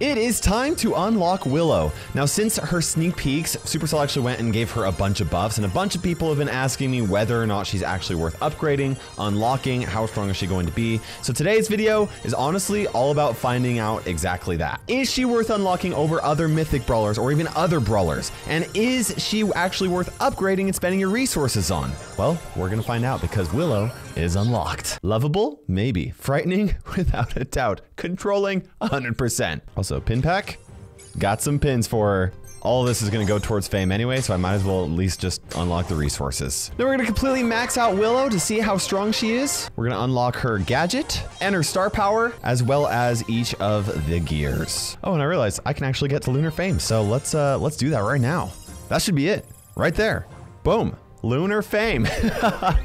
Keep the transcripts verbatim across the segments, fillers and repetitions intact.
It is time to unlock Willow. Now, since her sneak peeks, Supercell actually went and gave her a bunch of buffs, and a bunch of people have been asking me whether or not she's actually worth upgrading, unlocking, how strong is she going to be. So today's video is honestly all about finding out exactly that. Is she worth unlocking over other Mythic Brawlers or even other Brawlers? And is she actually worth upgrading and spending your resources on? Well, we're gonna find out because Willow is unlocked. Lovable? Maybe. Frightening? Without a doubt. Controlling? one hundred percent. Also, pin pack? Got some pins for her. All this is gonna go towards fame anyway, so I might as well at least just unlock the resources. Then we're gonna completely max out Willow to see how strong she is. We're gonna unlock her gadget and her star power, as well as each of the gears. Oh, and I realized I can actually get to Lunar Fame, so let's, uh, let's do that right now. That should be it. Right there. Boom. Lunar Fame.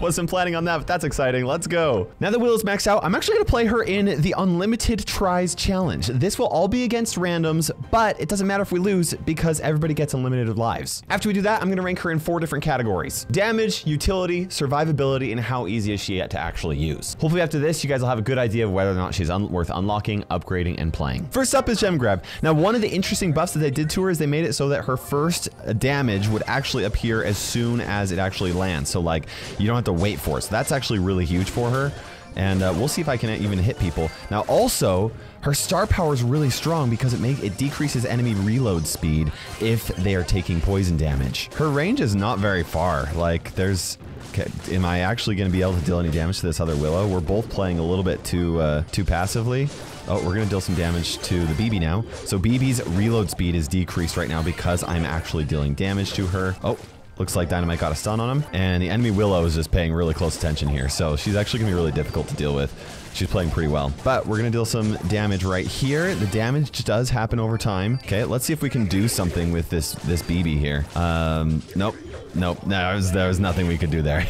Wasn't planning on that, but that's exciting. Let's go. Now that Willow's maxed out, I'm actually gonna play her in the Unlimited Tries Challenge. This will all be against randoms, but it doesn't matter if we lose because everybody gets unlimited lives. After we do that, I'm gonna rank her in four different categories: damage, utility, survivability, and how easy is she to actually use. Hopefully after this, you guys will have a good idea of whether or not she's un worth unlocking, upgrading, and playing. First up is Gem Grab. Now, one of the interesting buffs that they did to her is they made it so that her first damage would actually appear as soon as it actually land, so like you don't have to wait for it. So that's actually really huge for her, and uh, we'll see if I can even hit people. Now also, her star power is really strong because it make it decreases enemy reload speed if they are taking poison damage. Her range is not very far. Like there's, okay, am I actually going to be able to deal any damage to this other Willow? We're both playing a little bit too uh, too passively. Oh, we're gonna deal some damage to the B B now. So B B's reload speed is decreased right now because I'm actually dealing damage to her. Oh. Looks like Dynamite got a stun on him, and the enemy Willow is just paying really close attention here, so she's actually gonna be really difficult to deal with. She's playing pretty well, but we're gonna deal some damage right here. The damage does happen over time. Okay, let's see if we can do something with this this B B here. Um, nope, nope, there was, there was nothing we could do there.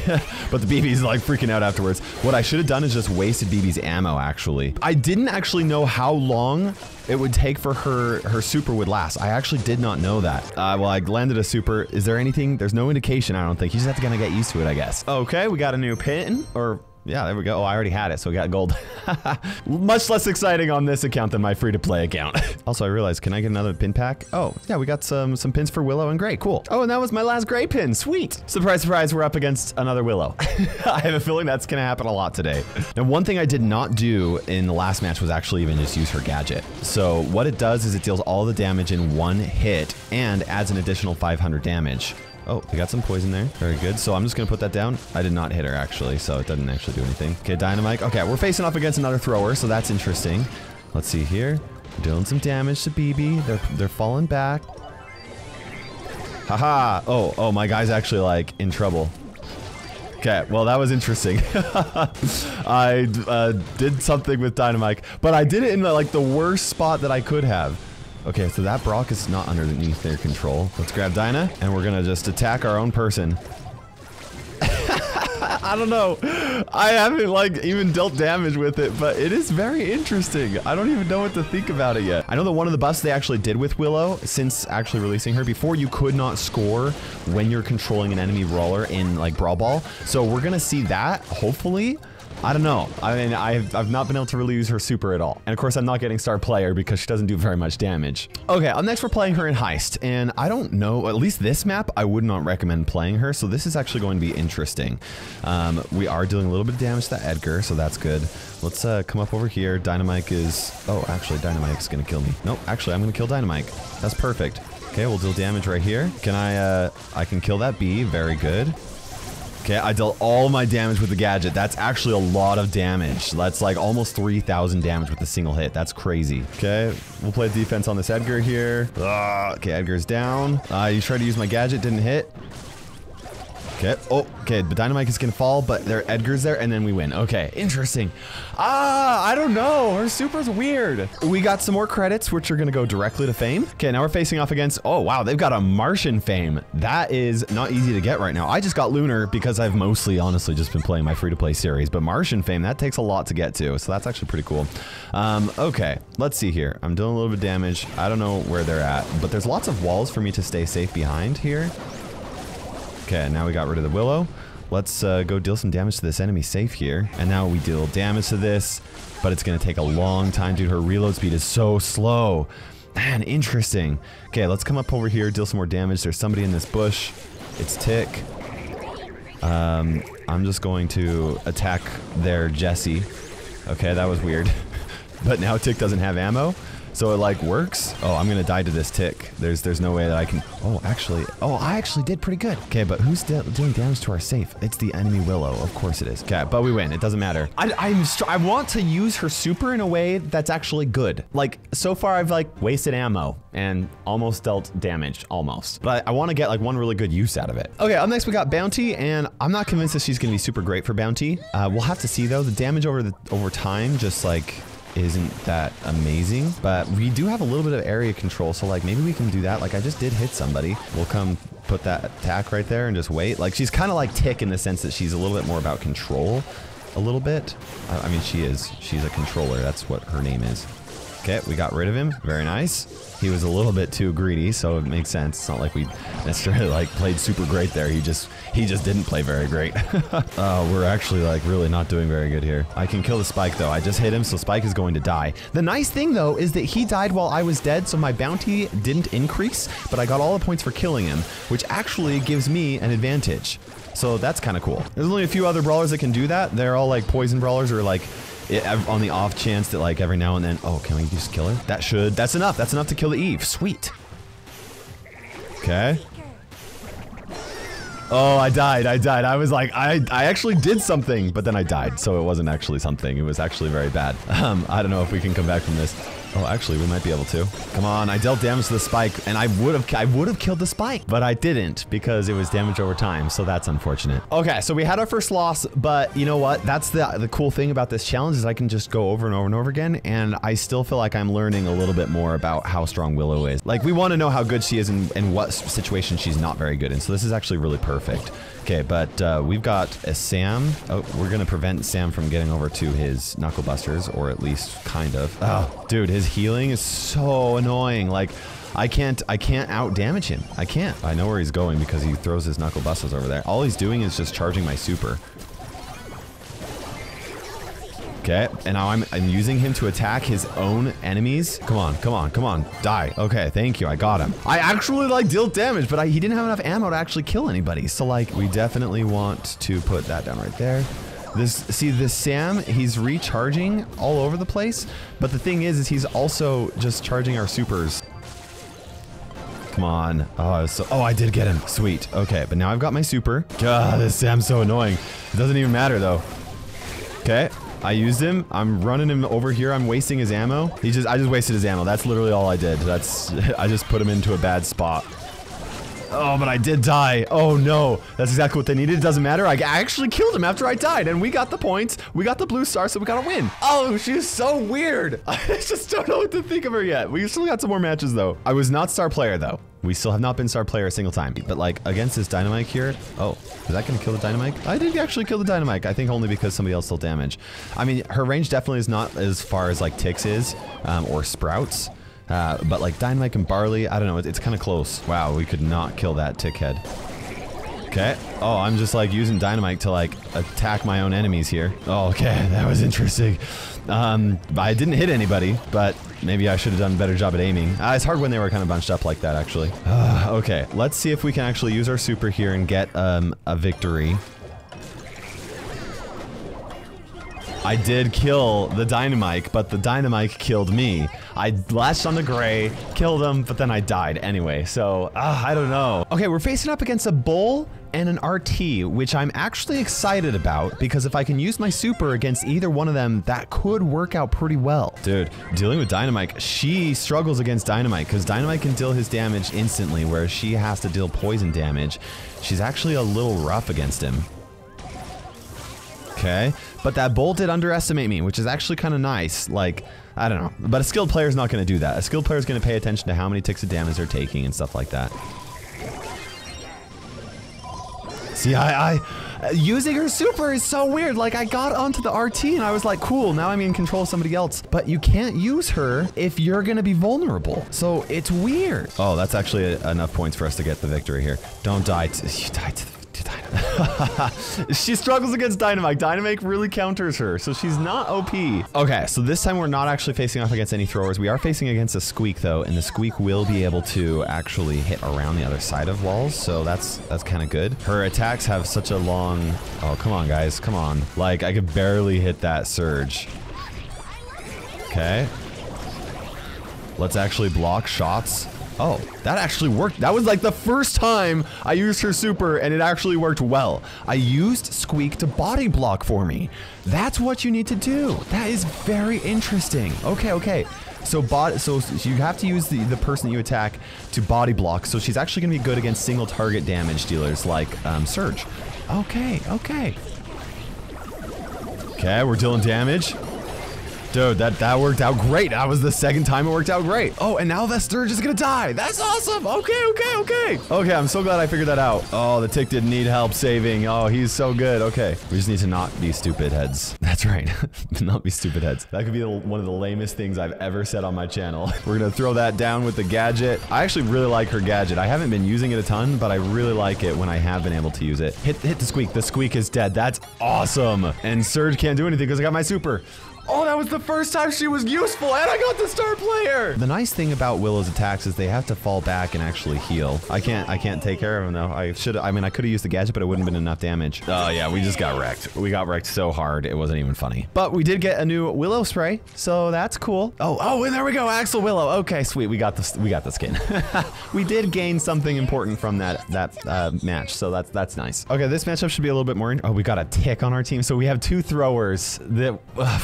But the B B's like freaking out afterwards. What I should have done is just wasted B B's ammo, actually. I didn't actually know how long it would take for her, her super would last. I actually did not know that. Uh, well, I landed a super. Is there anything? There's no indication, I don't think. You just have to kind of get used to it, I guess. Okay, we got a new pin, or... yeah, there we go. Oh, I already had it, so we got gold. Much less exciting on this account than my free-to-play account. Also, I realized, can I get another pin pack? Oh, yeah, we got some some pins for Willow and Gray. Cool. Oh, and that was my last Gray pin. Sweet. Surprise, surprise, we're up against another Willow. I have a feeling that's going to happen a lot today. Now, one thing I did not do in the last match was actually even just use her gadget. So what it does is it deals all the damage in one hit and adds an additional five hundred damage. Oh, we got some poison there. Very good. So I'm just going to put that down. I did not hit her, actually, so it doesn't actually do anything. Okay, Dynamite. Okay, we're facing off against another thrower, so that's interesting. Let's see here. Doing some damage to B B. They're, they're falling back. Haha. Oh, oh, my guy's actually, like, in trouble. Okay, well, that was interesting. I uh, did something with Dynamite, but I did it in, like, the worst spot that I could have. Okay, so that Brock is not underneath their control. Let's grab Dinah, and we're gonna just attack our own person. I don't know. I haven't, like, even dealt damage with it, but it is very interesting. I don't even know what to think about it yet. I know that one of the buffs they actually did with Willow, since actually releasing her, before you could not score when you're controlling an enemy brawler in, like, Brawl Ball. So we're gonna see that, hopefully. I don't know. I mean, I've, I've not been able to really use her super at all. And of course, I'm not getting star player because she doesn't do very much damage. Okay, up next we're playing her in Heist. And I don't know, at least this map, I would not recommend playing her. So this is actually going to be interesting. Um, we are doing a little bit of damage to Edgar, so that's good. Let's uh, come up over here. Dynamite is... oh, actually, Dynamite is going to kill me. Nope, actually, I'm going to kill Dynamite. That's perfect. Okay, we'll deal damage right here. Can I... Uh, I can kill that bee. Very good. Okay, I dealt all my damage with the gadget. That's actually a lot of damage. That's like almost three thousand damage with a single hit. That's crazy. Okay, we'll play defense on this Edgar here. Ugh, okay, Edgar's down. Uh, you tried to use my gadget, didn't hit. Okay, oh, okay, but Dynamite is gonna fall, but there, Edgar's there, and then we win. Okay, interesting. Ah, I don't know, her super's weird. We got some more credits, which are gonna go directly to fame. Okay, now we're facing off against, oh wow, they've got a Martian fame. That is not easy to get right now. I just got Lunar because I've mostly, honestly, just been playing my free-to-play series, but Martian fame, that takes a lot to get to, so that's actually pretty cool. Um, okay, let's see here. I'm doing a little bit of damage. I don't know where they're at, but there's lots of walls for me to stay safe behind here. Okay, now we got rid of the Willow. Let's uh, go deal some damage to this enemy safe here. And now we deal damage to this, but it's gonna take a long time, dude. Her reload speed is so slow. Man, interesting. Okay, let's come up over here, deal some more damage. There's somebody in this bush. It's Tick. Um, I'm just going to attack their Jessie. Okay, that was weird. But now Tick doesn't have ammo, so it like works. Oh, I'm gonna die to this Tick. There's there's no way that I can. Oh, actually, oh, I actually did pretty good. Okay, but who's de doing damage to our safe? It's the enemy Willow, of course it is. Okay, but we win. It doesn't matter. I I'm str I want to use her super in a way that's actually good. Like so far, I've like wasted ammo and almost dealt damage, almost. But I, I want to get like one really good use out of it. Okay, up next we got Bounty, and I'm not convinced that she's gonna be super great for Bounty. Uh, we'll have to see though. The damage over the over time just like isn't that amazing, but we do have a little bit of area control, so like maybe we can do that. Like I just did hit somebody. We'll come put that attack right there and just wait. Like she's kind of like Tick in the sense that she's a little bit more about control, a little bit. I mean, she is. She's a controller. That's what her name is. Okay, we got rid of him. Very nice. He was a little bit too greedy, so it makes sense. It's not like we necessarily like played super great there. He just he just didn't play very great. Oh, we're actually like really not doing very good here. I can kill the Spike though. I just hit him, so Spike is going to die. The nice thing though is that he died while I was dead, so my bounty didn't increase, but I got all the points for killing him, which actually gives me an advantage. So that's kind of cool. There's only a few other brawlers that can do that. They're all like poison brawlers or like It, on the off chance that like every now and then, oh, can we just kill her? That should, that's enough. That's enough to kill the Eve. Sweet. Okay. Oh, I died. I died. I was like, I, I actually did something, but then I died. So it wasn't actually something. It was actually very bad. Um, I don't know if we can come back from this. Oh, actually, we might be able to. Come on, I dealt damage to the Spike, and I would have I would have killed the Spike, but I didn't because it was damage over time, so that's unfortunate. Okay, so we had our first loss, but you know what? That's the, the cool thing about this challenge is I can just go over and over and over again, and I still feel like I'm learning a little bit more about how strong Willow is. Like, we want to know how good she is and, and what situation she's not very good in, so this is actually really perfect. Okay, but uh, we've got a Sam. Oh, we're going to prevent Sam from getting over to his Knuckle Busters, or at least kind of. Oh, dude, his healing is so annoying. Like, I can't, I can't out damage him. I can't. I know where he's going because he throws his Knuckle Busters over there. All he's doing is just charging my super. Okay, and now I'm, I'm using him to attack his own enemies. Come on, come on, come on, die. Okay, thank you, I got him. I actually like dealt damage, but I, he didn't have enough ammo to actually kill anybody. So like, we definitely want to put that down right there. This, see this Sam, he's recharging all over the place, but the thing is, is he's also just charging our supers. Come on. Oh, I was so, oh, I did get him. Sweet. Okay, but now I've got my super. God, this Sam's so annoying. It doesn't even matter though. Okay, I used him. I'm running him over here. I'm wasting his ammo. He just, I just wasted his ammo. That's literally all I did. That's, I just put him into a bad spot. Oh, but I did die. Oh no, that's exactly what they needed. It doesn't matter. I actually killed him after I died, and we got the points. We got the blue star, so we got a win. Oh, she's so weird. I just don't know what to think of her yet. We still got some more matches though. I was not star player though. We still have not been star player a single time, but like against this Dynamite here. Oh, is that gonna kill the Dynamite? I did actually kill the Dynamite. I think only because somebody else dealt damage. I mean, her range definitely is not as far as like Tick's is um, or Sprout's. Uh, but like Dynamite and Barley, I don't know, it, it's kind of close. Wow, we could not kill that Tick head. Okay. Oh, I'm just like using Dynamite to like attack my own enemies here. Oh, okay, that was interesting. Um, I didn't hit anybody, but maybe I should have done a better job at aiming. Uh, it's hard when they were kind of bunched up like that, actually. Uh, okay, let's see if we can actually use our super here and get um, a victory. I did kill the Dynamite, but the Dynamite killed me. I latched on the gray, killed him, but then I died anyway, so uh, I don't know. Okay, we're facing up against a bull and an R T, which I'm actually excited about because if I can use my super against either one of them, that could work out pretty well. Dude, dealing with Dynamite, she struggles against Dynamite because Dynamite can deal his damage instantly, whereas she has to deal poison damage. She's actually a little rough against him. Okay, but that bull did underestimate me, which is actually kind of nice. Like, I don't know, but a skilled player is not going to do that. A skilled player is going to pay attention to how many ticks of damage they're taking and stuff like that. See, I, I using her super is so weird. Like, I got onto the R T and I was like, cool, now I'm in control of somebody else. But you can't use her if you're going to be vulnerable. So it's weird. Oh, that's actually a, enough points for us to get the victory here. Don't die. To, you died to the, to die to the She struggles against Dynamite. Dynamite really counters her, so she's not O P. Okay, so this time we're not actually facing off against any throwers. We are facing against a Squeak, though, and the Squeak will be able to actually hit around the other side of walls, so that's that's kind of good. Her attacks have such a long... Oh, come on, guys. Come on. Like, I could barely hit that surge. Okay. Let's actually block shots. Oh, that actually worked. That was like the first time I used her super and it actually worked well. I used Squeak to body block for me. That's what you need to do. That is very interesting. Okay, okay. So bot, so you have to use the, the person that you attack to body block. So she's actually gonna be good against single target damage dealers like um, Surge. Okay, okay. Okay, we're dealing damage. Dude, that, that worked out great. That was the second time it worked out great. Oh, and now that Sturge is gonna die. That's awesome. Okay, okay, okay. Okay, I'm so glad I figured that out. Oh, the tick didn't need help saving. Oh, he's so good. Okay. We just need to not be stupid heads. That's right. Not be stupid heads. That could be the, one of the lamest things I've ever said on my channel. We're gonna throw that down with the gadget. I actually really like her gadget. I haven't been using it a ton, but I really like it when I have been able to use it. Hit, hit the Squeak. The Squeak is dead. That's awesome. And Sturge can't do anything because I got my super. Oh, that was the first time she was useful, and I got the star player! The nice thing about Willow's attacks is they have to fall back and actually heal. I can't I can't take care of them, though. I should I mean, I could have used the gadget, but it wouldn't have been enough damage. Oh, yeah, we just got wrecked. We got wrecked so hard, it wasn't even funny. But we did get a new Willow spray, so that's cool. Oh, oh, and there we go, Axel Willow. Okay, sweet, we got the, we got the skin. We did gain something important from that, that uh, match, so that's, that's nice. Okay, this matchup should be a little bit more interesting. Oh, we got a tick on our team, so we have two throwers that... Uh,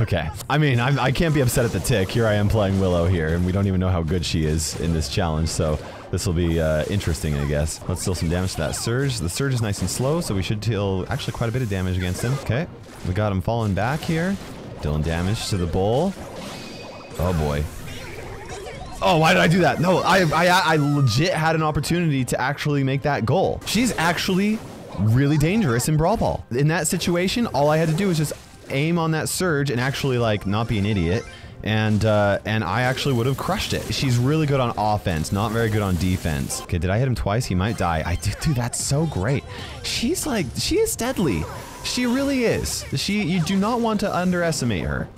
Okay. I mean, I'm, I can't be upset at the tick. Here I am playing Willow here, and we don't even know how good she is in this challenge, so this will be uh, interesting, I guess. Let's deal some damage to that Surge. The Surge is nice and slow, so we should deal actually quite a bit of damage against him. Okay. We got him falling back here. Dealing damage to the bowl. Oh, boy. Oh, why did I do that? No, I, I, I legit had an opportunity to actually make that goal. She's actually really dangerous in Brawl Ball. In that situation, all I had to do was just aim on that Surge and actually like not be an idiot, and uh, and I actually would have crushed it. She's really good on offense, not very good on defense. Okay, did I hit him twice? He might die. I do, dude, that's so great. She's like, she is deadly. She really is. She, you do not want to underestimate her.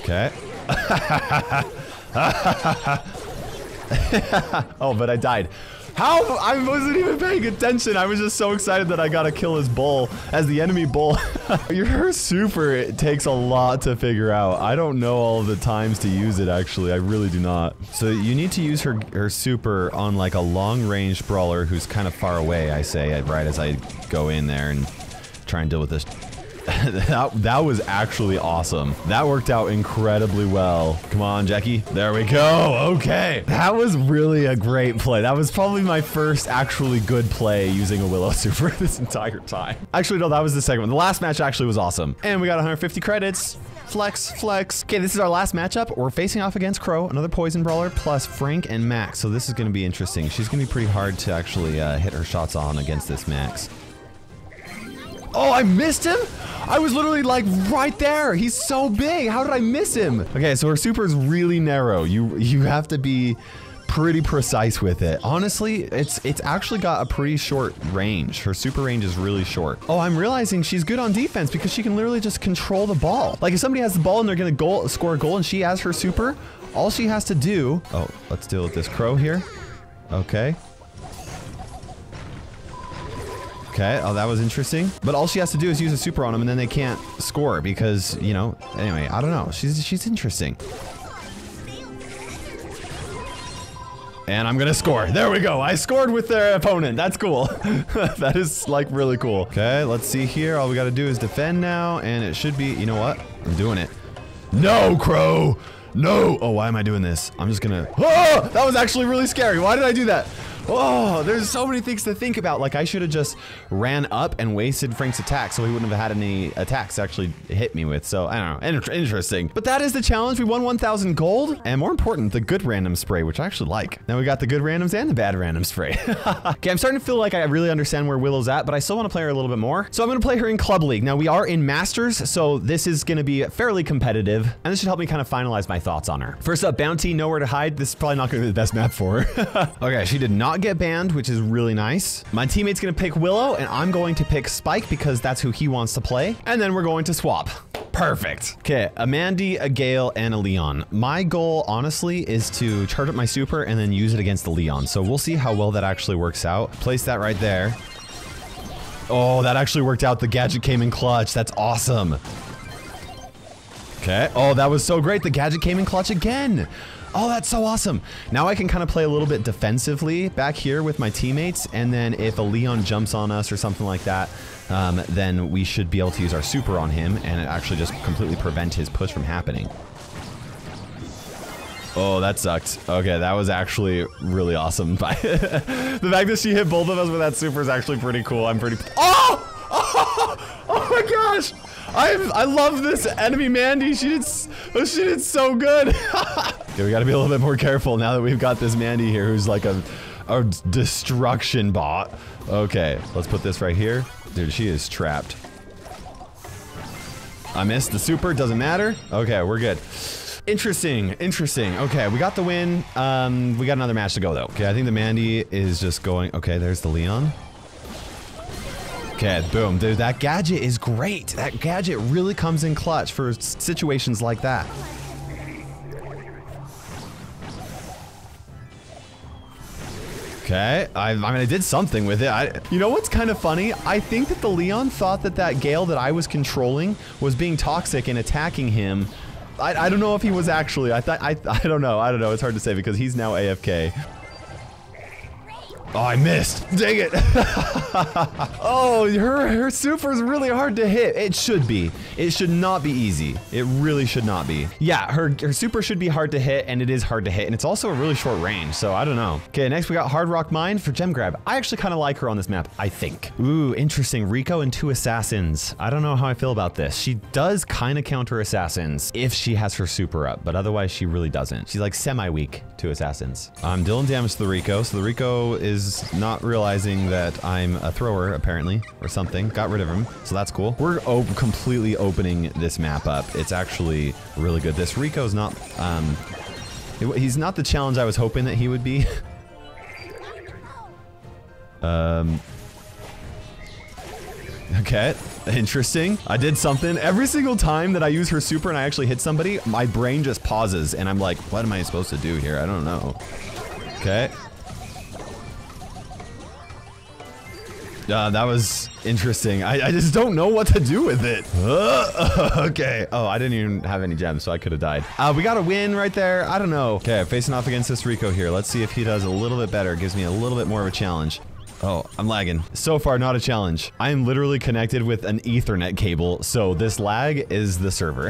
Okay. Oh, but I died. How? I wasn't even paying attention. I was just so excited that I got to kill his bull as the enemy bull. Your super, it takes a lot to figure out. I don't know all the times to use it, actually. I really do not. So you need to use her, her super on like a long range brawler who's kind of far away, I say, right as I go in there and try and deal with this. that, that was actually awesome. That worked out incredibly well. Come on, Jackie. There we go. Okay. That was really a great play. That was probably my first actually good play using a Willow super this entire time. Actually, no, that was the second one. The last match actually was awesome. And we got one hundred fifty credits. Flex, flex. Okay, this is our last matchup. We're facing off against Crow, another poison brawler, plus Frank and Max. So this is going to be interesting. She's going to be pretty hard to actually uh, hit her shots on against this Max. Oh, I missed him? I was literally like right there. He's so big. How did I miss him? Okay, so her super is really narrow. You you have to be pretty precise with it. Honestly, it's it's actually got a pretty short range. Her super range is really short. Oh, I'm realizing she's good on defense because she can literally just control the ball. Like if somebody has the ball and they're gonna goal, score a goal and she has her super, all she has to do... Oh, let's deal with this Crow here. Okay. Okay, oh, that was interesting. But all she has to do is use a super on him and then they can't score because, you know, anyway, I don't know. She's, she's interesting. And I'm gonna score. There we go. I scored with their opponent. That's cool. That is like really cool. Okay, let's see here. All we gotta do is defend now and it should be, you know what? I'm doing it. No, Crow! No! Oh, why am I doing this? I'm just gonna... Oh! That was actually really scary. Why did I do that? Oh, there's so many things to think about. Like, I should have just ran up and wasted Frank's attack, so he wouldn't have had any attacks to actually hit me with. So, I don't know. Inter interesting. But that is the challenge. We won one thousand gold. And more important, the good random spray, which I actually like. Now we got the good randoms and the bad random spray. Okay, I'm starting to feel like I really understand where Willow's at, but I still want to play her a little bit more. So I'm going to play her in Club League. Now, we are in Masters, so this is going to be fairly competitive. And this should help me kind of finalize my thoughts on her. First up, Bounty, Nowhere to Hide. This is probably not going to be the best map for her. Okay, she did not not get banned, which is really nice. My teammate's gonna pick Willow, and I'm going to pick Spike because that's who he wants to play. And then we're going to swap. Perfect. Okay, a Mandy, a Gale, and a Leon. My goal, honestly, is to charge up my super and then use it against the Leon. So we'll see how well that actually works out. Place that right there. Oh, that actually worked out. The gadget came in clutch. That's awesome. Okay. Oh, that was so great. The gadget came in clutch again. Oh, that's so awesome. Now I can kind of play a little bit defensively back here with my teammates. And then if a Leon jumps on us or something like that, um, then we should be able to use our super on him and actually just completely prevent his push from happening. Oh, that sucked. Okay, that was actually really awesome. The fact that she hit both of us with that super is actually pretty cool. I'm pretty... Oh! Oh, oh my gosh! I I love this enemy Mandy. She did, she did so good. Okay, we gotta be a little bit more careful now that we've got this Mandy here who's like a, a destruction bot. Okay, let's put this right here. Dude, she is trapped. I missed the super, doesn't matter. Okay, we're good. Interesting, interesting. Okay, we got the win. Um, we got another match to go though. Okay, I think the Mandy is just going, okay, there's the Leon. Okay, boom, dude, that gadget is great. That gadget really comes in clutch for situations like that. Okay, I, I mean, I did something with it. I, you know what's kind of funny? I think that the Leon thought that that Gale that I was controlling was being toxic and attacking him. I, I don't know if he was actually, I thought, I, I don't know, I don't know, it's hard to say because he's now A F K. Oh, I missed. Dang it. Oh, her, her super is really hard to hit. It should be. It should not be easy. It really should not be. Yeah, her, her super should be hard to hit, and it is hard to hit, and it's also a really short range, so I don't know. Okay, next we got Hard Rock Mind for Gem Grab. I actually kind of like her on this map, I think. Ooh, interesting. Rico and two assassins. I don't know how I feel about this. She does kind of counter assassins if she has her super up, but otherwise she really doesn't. She's like semi-weak to assassins. I'm dealing damage to the Rico, so the Rico is not realizing that I'm a thrower, apparently, or something. Got rid of him, so that's cool. We're op completely opening this map up. It's actually really good. This Rico's not, um, he's not the challenge I was hoping that he would be. um, okay, interesting. I did something. Every single time that I use her super and I actually hit somebody, my brain just pauses and I'm like, what am I supposed to do here? I don't know. Okay. Uh, that was interesting. I, I just don't know what to do with it. Uh, okay. Oh, I didn't even have any gems, so I could have died. Uh, we got a win right there. I don't know. Okay, facing off against this Rico here. Let's see if he does a little bit better. Gives me a little bit more of a challenge. Oh, I'm lagging. So far, not a challenge. I am literally connected with an Ethernet cable, so this lag is the server.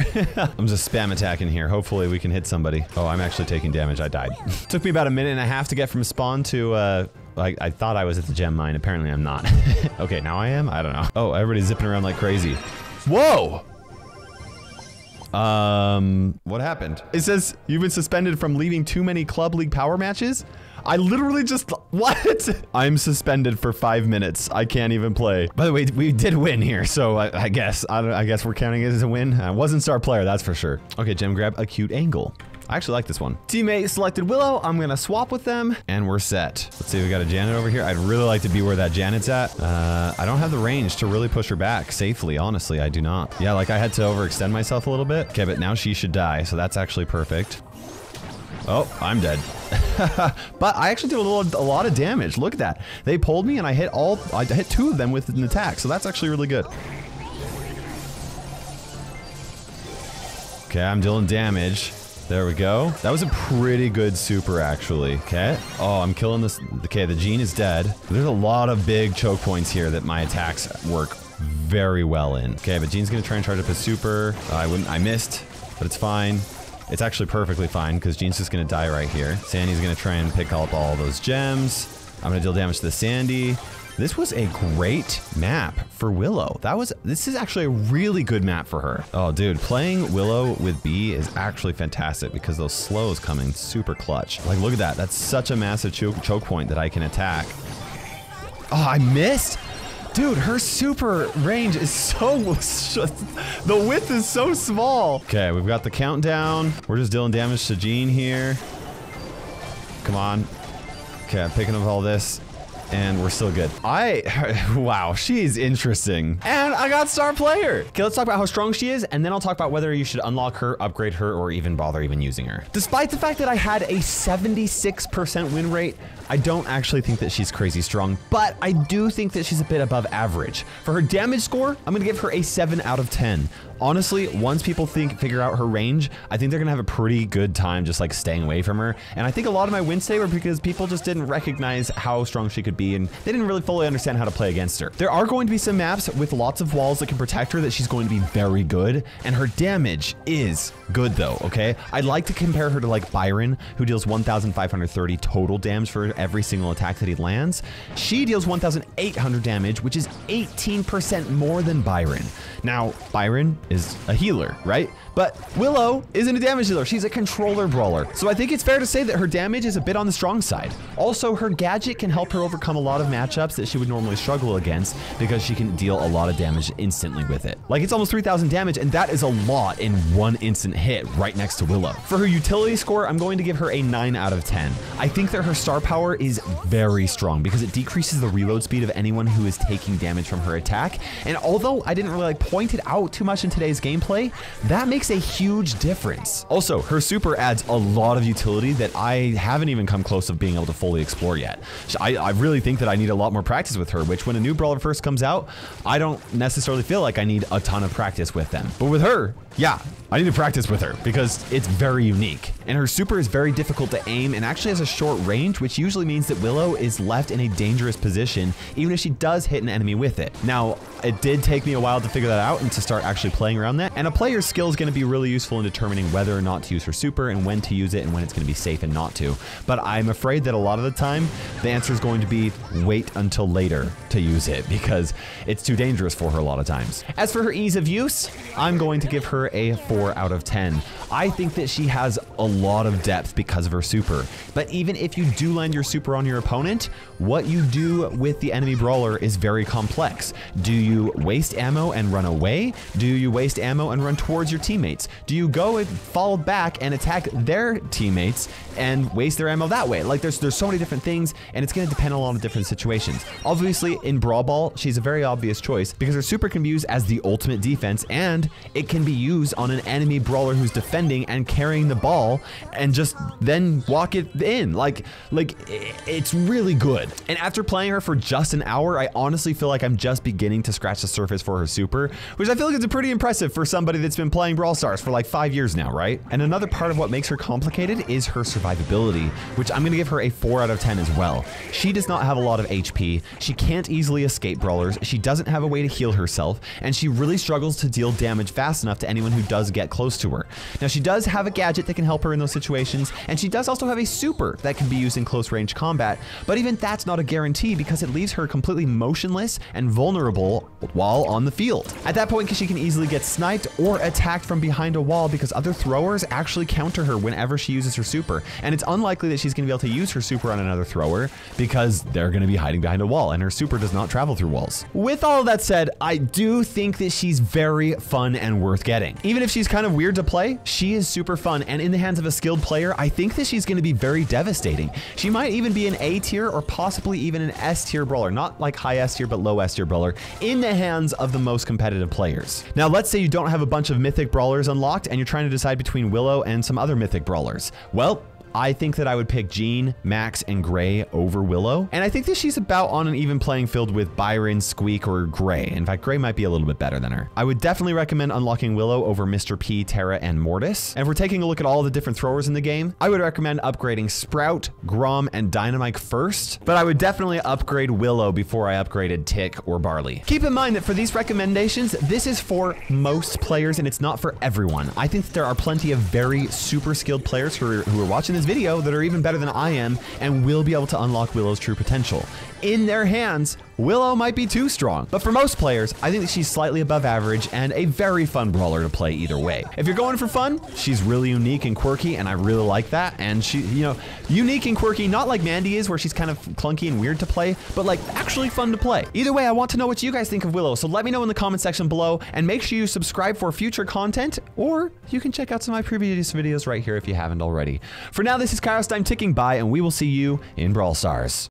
I'm just spam attacking here. Hopefully, we can hit somebody. Oh, I'm actually taking damage. I died. Took me about a minute and a half to get from spawn to... Uh, I, I thought I was at the gem mine. Apparently, I'm not. Okay, now I am? I don't know. Oh, everybody's zipping around like crazy. Whoa! Um, what happened? It says you've been suspended from leaving too many Club League power matches. I literally just... What? I'm suspended for five minutes. I can't even play. By the way, we did win here, so I, I guess I, don't, I guess we're counting it as a win. I wasn't star player, that's for sure. Okay, Gem Grab, acute angle. I actually like this one. Teammate selected Willow. I'm gonna swap with them, and we're set. Let's see, we got a Janet over here. I'd really like to be where that Janet's at. Uh, I don't have the range to really push her back safely, honestly, I do not. Yeah, like I had to overextend myself a little bit. Okay, but now she should die, so that's actually perfect. Oh, I'm dead. But I actually did a, little, a lot of damage. Look at that. They pulled me and I hit all, I hit two of them with an attack. So that's actually really good. Okay, I'm dealing damage. There we go. That was a pretty good super, actually. Okay. Oh, I'm killing this. Okay, the Jean is dead. There's a lot of big choke points here that my attacks work very well in. Okay, but Jean's gonna try and charge up his super. Uh, I wouldn't. I missed, but it's fine. It's actually perfectly fine because Jean's just gonna die right here. Sandy's gonna try and pick up all those gems. I'm gonna deal damage to the Sandy. This was a great map for Willow. That was, this is actually a really good map for her. Oh dude, playing Willow with B is actually fantastic because those slows come in super clutch. Like look at that, that's such a massive choke, choke point that I can attack. Oh, I missed? Dude, her super range is so, the width is so small. Okay, we've got the countdown. We're just dealing damage to Jean here. Come on. Okay, I'm picking up all this. And we're still good. I, wow, she's interesting. And I got star player. Okay, let's talk about how strong she is, and then I'll talk about whether you should unlock her, upgrade her, or even bother even using her. Despite the fact that I had a seventy-six percent win rate, I don't actually think that she's crazy strong, but I do think that she's a bit above average. For her damage score, I'm gonna give her a seven out of ten. Honestly, once people think figure out her range, I think they're gonna have a pretty good time just like staying away from her. And I think a lot of my wins today were because people just didn't recognize how strong she could be, and they didn't really fully understand how to play against her. There are going to be some maps with lots of walls that can protect her that she's going to be very good, and her damage is good though, okay? I'd like to compare her to like Byron, who deals one thousand five hundred thirty total damage for every single attack that he lands. She deals one thousand eight hundred damage, which is eighteen percent more than Byron. Now, Byron is a healer, right? But Willow isn't a damage dealer. She's a controller brawler. So I think it's fair to say that her damage is a bit on the strong side. Also, her gadget can help her overcome a lot of matchups that she would normally struggle against because she can deal a lot of damage instantly with it. Like, it's almost three thousand damage, and that is a lot in one instant hit right next to Willow. For her utility score, I'm going to give her a nine out of ten. I think that her star power is very strong because it decreases the reload speed of anyone who is taking damage from her attack. And although I didn't really like point it out too much in today's gameplay, that makes a huge difference. Also, her super adds a lot of utility that I haven't even come close of being able to fully explore yet. I, I really think that I need a lot more practice with her, which when a new brawler first comes out, I don't necessarily feel like I need a ton of practice with them. But with her, yeah, I need to practice with her because it's very unique. And her super is very difficult to aim and actually has a short range, which usually means that Willow is left in a dangerous position, even if she does hit an enemy with it. Now, it did take me a while to figure that out and to start actually playing around that. And a player's skill is going to be really useful in determining whether or not to use her super and when to use it and when it's going to be safe and not to. But I'm afraid that a lot of the time, the answer is going to be wait until later to use it because it's too dangerous for her a lot of times. As for her ease of use, I'm going to give her a four out of ten. I think that she has a lot of depth because of her super. But even if you do land your super on your opponent, what you do with the enemy brawler is very complex. Do you waste ammo and run away? Do you waste ammo and run towards your teammates? Do you go and fall back and attack their teammates and waste their ammo that way? Like, there's there's so many different things, and it's gonna depend on a lot of different situations. Obviously, in Brawl Ball, she's a very obvious choice because her super can be used as the ultimate defense, and it can be used on an enemy brawler who's defending and carrying the ball and just then walk it in. Like, like it's really good. And after playing her for just an hour, I honestly feel like I'm just beginning to scratch the surface for her super, which I feel like is pretty impressive for somebody that's been playing Brawl Stars for like five years now, right? And another part of what makes her complicated is her survivability, which I'm gonna give her a four out of ten as well. She does not have a lot of H P, she can't easily escape brawlers, she doesn't have a way to heal herself, and she really struggles to deal damage fast enough to anyone who does get close to her. Now, she does have a gadget that can help her in those situations, and she does also have a super that can be used in close range combat, but even that's not a guarantee because it leaves her completely motionless and vulnerable while on the field. At that point, she can easily get sniped or attacked from behind a wall because other throwers actually counter her whenever she uses her super, and it's unlikely that she's gonna be able to use her super on another thrower because they're gonna be hiding behind a wall, and her super does not travel through walls. With all of that said, I do think that she's very fun and worth getting. Even if she's kind of weird to play, she is super fun, and in the hands of a skilled player, I think that she's gonna be very devastating. She might even be an A tier or possibly even an S tier brawler, not like high S tier but low S tier brawler, in the hands of the most competitive players. Now, let's say you don't have a bunch of mythic brawlers unlocked and you're trying to decide between Willow and some other mythic brawlers. Well, I think that I would pick Jean, Max, and Gray over Willow. And I think that she's about on an even playing field with Byron, Squeak, or Gray. In fact, Gray might be a little bit better than her. I would definitely recommend unlocking Willow over Mister P, Terra, and Mortis. And if we're taking a look at all the different throwers in the game, I would recommend upgrading Sprout, Grom, and Dynamite first, but I would definitely upgrade Willow before I upgraded Tick or Barley. Keep in mind that for these recommendations, this is for most players and it's not for everyone. I think that there are plenty of very super skilled players who are, who are watching this video that are even better than I am and will be able to unlock Willow's true potential. In their hands, Willow might be too strong, but for most players, I think that she's slightly above average and a very fun brawler to play either way. If you're going for fun, she's really unique and quirky, and I really like that. And she, you know, unique and quirky, not like Mandy is, where she's kind of clunky and weird to play, but like actually fun to play. Either way, I want to know what you guys think of Willow, so let me know in the comment section below, and make sure you subscribe for future content, or you can check out some of my previous videos right here if you haven't already. For now, this is KairosTime ticking by, and we will see you in Brawl Stars.